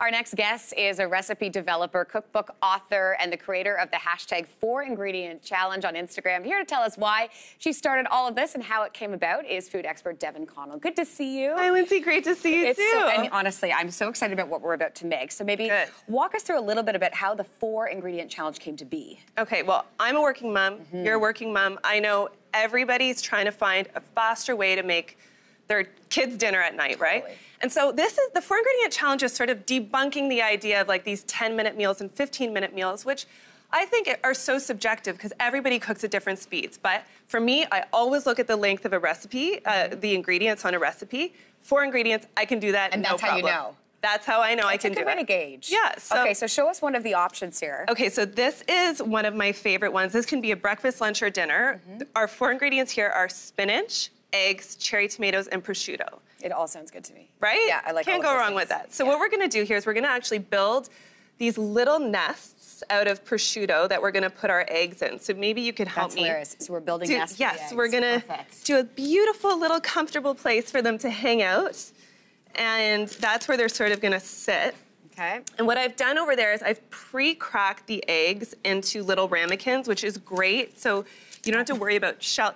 Our next guest is a recipe developer, cookbook author, and the creator of the hashtag #4INGREDIENT Challenge on Instagram. Here to tell us why she started all of this and how it came about is food expert Devin Connell. Good to see you. Hi, Lindsay. Great to see you, too. And honestly, I'm so excited about what we're about to make. So maybe walk us through a little bit about how the 4-ingredient challenge came to be. Okay, well, I'm a working mom. Mm-hmm. You're a working mom. I know everybody's trying to find a faster way to make their kids' dinner at night, right? Totally. And so this is, the 4-ingredient challenge is sort of debunking the idea of like these 10-minute meals and 15-minute meals, which I think are so subjective because everybody cooks at different speeds. But for me, I always look at the length of a recipe, the ingredients on a recipe. 4 ingredients, I can do that, no problem. And that's how you know. That's how I know I can do it. It's a good way to gauge. Yeah. So, okay, so show us one of the options here. Okay, so this is one of my favorite ones. This can be a breakfast, lunch, or dinner. Mm-hmm. Our 4 ingredients here are spinach, eggs, cherry tomatoes, and prosciutto. It all sounds good to me. Right? Yeah, I like it. Can't go wrong with that. So what we're gonna do here is we're gonna actually build these little nests out of prosciutto that we're gonna put our eggs in. So maybe you could help me. That's hilarious. So we're building nests. Yes, we're gonna do a beautiful little comfortable place for them to hang out. And that's where they're sort of gonna sit. Okay. And what I've done over there is I've pre-cracked the eggs into little ramekins, which is great. So you don't have to worry about shell.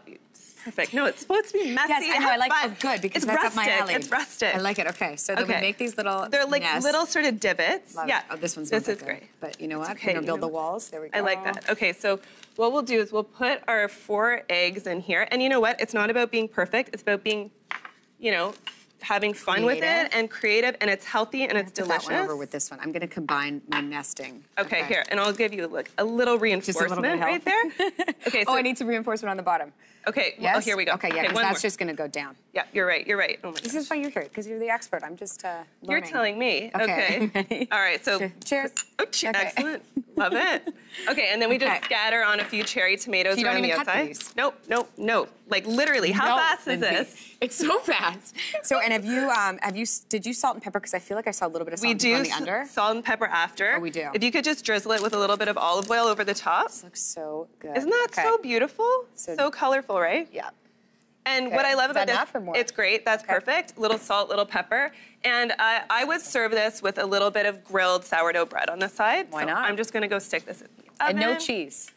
Perfect. No, it's supposed to be messy. Yes, I know. I like it. Oh, good, because that's up my alley. It's rustic. I like it. Okay, so then we make these little nests. Little sort of divots. Love it. Oh, this one's not that good. Great. But you know what? Okay. We're gonna build the walls. There we go. I like that. Okay, so what we'll do is we'll put our 4 eggs in here, and you know what? It's not about being perfect. It's about being, you know, having fun with it and creative, and it's healthy and it's delicious. Put that one over with this one. I'm gonna combine my nesting. Okay, here, and I'll give you like a little reinforcement right there. Okay. So, oh, I need some reinforcement on the bottom. Okay. Yes? Oh, here we go. Okay, yeah, because that's just gonna go down. Yeah, you're right. You're right. Oh my gosh. This is why you're here, because you're the expert. I'm just learning. You're telling me. Okay. All right. So cheers. Oh, excellent. Love it. Okay, and then we just scatter on a few cherry tomatoes around the outside. Nope. Nope. Nope. Like literally, how fast is this? It's so fast. So, and did you salt and pepper? Because I feel like I saw a little bit of salt and pepper on the under. Salt and pepper after. Oh, we do. If you could just drizzle it with a little bit of olive oil over the top. This looks so good. Isn't that so beautiful? So colorful, right? Yeah. And what I love about this, it's great, that's perfect. Little salt, little pepper. And I would serve this with a little bit of grilled sourdough bread on the side. Why not? I'm just gonna go stick this in the oven. And no cheese.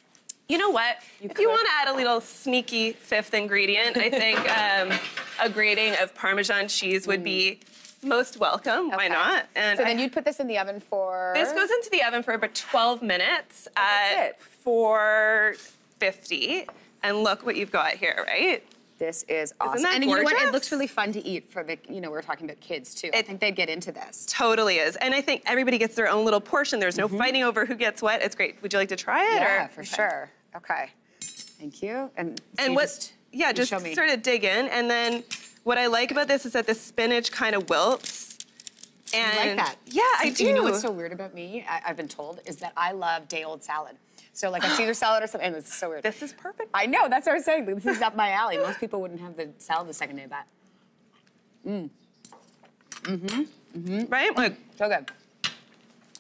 You know what? If you want to add a little sneaky 5th ingredient, I think a grating of Parmesan cheese would be most welcome. Why not? And so then you'd put this in the oven for? This goes into the oven for about 12 minutes at 450. And look what you've got here, right? This is awesome. Isn't that gorgeous? You know what? It looks really fun to eat for the, you know, we were talking about kids too. I think they'd get into this. Totally is. And I think everybody gets their own little portion. There's no fighting over who gets what. It's great. Would you like to try it? Yeah, for sure. Okay, thank you. And what? Yeah, just sort of dig in. And then what I like about this is that the spinach kind of wilts. And I like that. Yeah, I do. You know what's so weird about me? I've been told is that I love day-old salad. So like a Caesar salad or something. And this is so weird. This is perfect. I know. That's what I was saying. This is up my alley. Most people wouldn't have the salad the second day of that. Right? Like so good.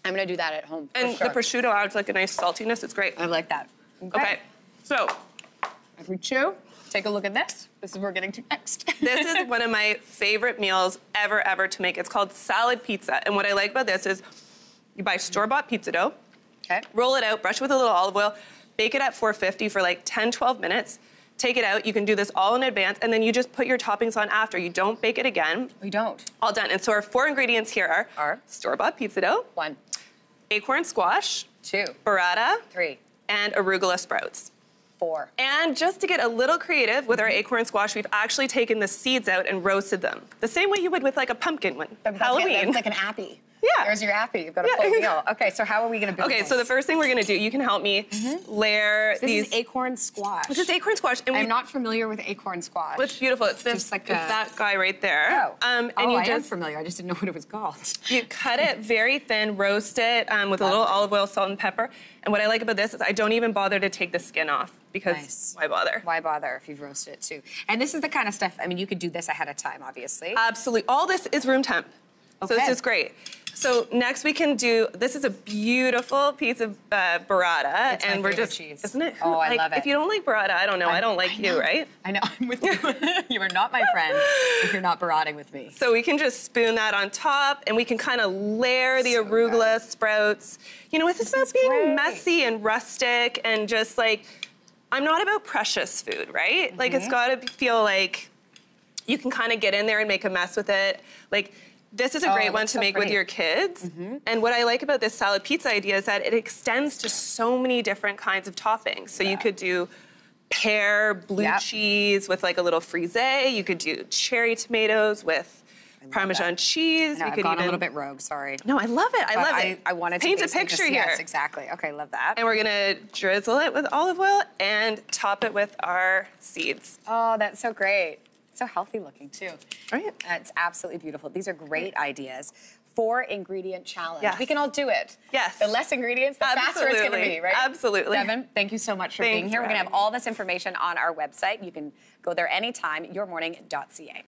I'm gonna do that at home. And the prosciutto adds like a nice saltiness. It's great. I like that. Okay, so if we chew, take a look at this. This is what we're getting to next. This is one of my favorite meals ever, ever to make. It's called salad pizza. And what I like about this is you buy store-bought pizza dough, roll it out, brush with a little olive oil, bake it at 450 for like 10, 12 minutes, take it out. You can do this all in advance, and then you just put your toppings on after. You don't bake it again. We don't. All done. And so our 4 ingredients here are store-bought pizza dough. 1. Acorn squash. 2. Burrata. 3. And arugula sprouts. 4. And just to get a little creative with our acorn squash, we've actually taken the seeds out and roasted them. The same way you would with like a pumpkin one. Halloween. It's like an appy. Yeah. There's your appy. You've got a full meal. Okay, so how are we gonna build this? Okay, so the first thing we're gonna do, you can help me layer these. This is acorn squash. This is acorn squash. And I'm not familiar with acorn squash. It's beautiful. It's this, just like it's that guy right there. Oh, and I am familiar. I just didn't know what it was called. You cut it very thin, roast it with a little olive oil, salt, and pepper. And what I like about this is I don't even bother to take the skin off. Because why bother? Why bother if you've roasted it too? And this is the kind of stuff, I mean, you could do this ahead of time, obviously. Absolutely. All this is room temp. Okay. So this is great. So next we can do, this is a beautiful piece of burrata. It's and my we're just cheese. Isn't it? Oh, like, I love it. If you don't like burrata, I don't know. I don't like you, right? I know, I'm with you. You are not my friend if you're not burrating with me. So we can just spoon that on top and we can kind of layer the arugula sprouts. You know, it's about being messy and rustic and just like, I'm not about precious food, right? Mm-hmm. Like it's gotta feel like you can kind of get in there and make a mess with it. Like, this is a great one to make with your kids. Mm-hmm. And what I like about this salad pizza idea is that it extends to so many different kinds of toppings. So you could do pear, blue cheese with like a little frisée. You could do cherry tomatoes with Parmesan cheese. No, I've gone a little bit rogue, sorry. No, I love it, I love it. I wanted to paint a picture here. Yes, exactly, okay, love that. And we're gonna drizzle it with olive oil and top it with our seeds. Oh, that's so great. So healthy looking too. Right. It's absolutely beautiful. These are great ideas. 4-ingredient challenge. Yes. We can all do it. Yes. The less ingredients, the faster it's gonna be, right? Absolutely. Devin, thank you so much for being here. We're gonna have all this information on our website. You can go there anytime, yourmorning.ca.